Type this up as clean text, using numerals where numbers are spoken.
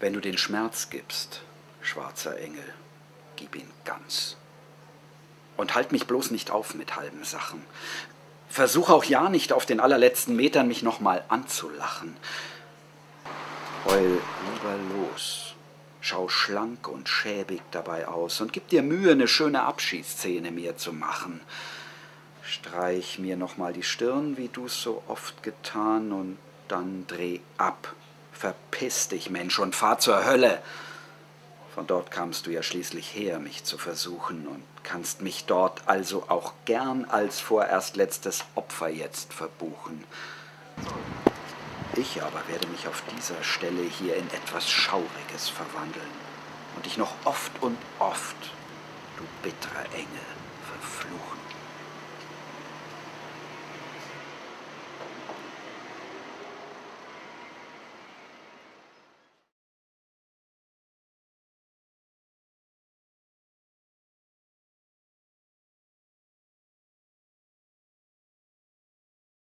Wenn du den Schmerz gibst, schwarzer Engel, gib ihn ganz. Und halt mich bloß nicht auf mit halben Sachen. Versuch auch ja nicht auf den allerletzten Metern mich nochmal anzulachen. Heul lieber los, schau schlank und schäbig dabei aus und gib dir Mühe, eine schöne Abschiedsszene mir zu machen. Streich mir nochmal die Stirn, wie du's so oft getan, und dann dreh ab. Verpiss dich, Mensch, und fahr zur Hölle. Von dort kamst du ja schließlich her, mich zu versuchen, und kannst mich dort also auch gern als vorerst letztes Opfer jetzt verbuchen. Ich aber werde mich auf dieser Stelle hier in etwas Schauriges verwandeln und dich noch oft und oft, du bitterer Engel, verfluchen.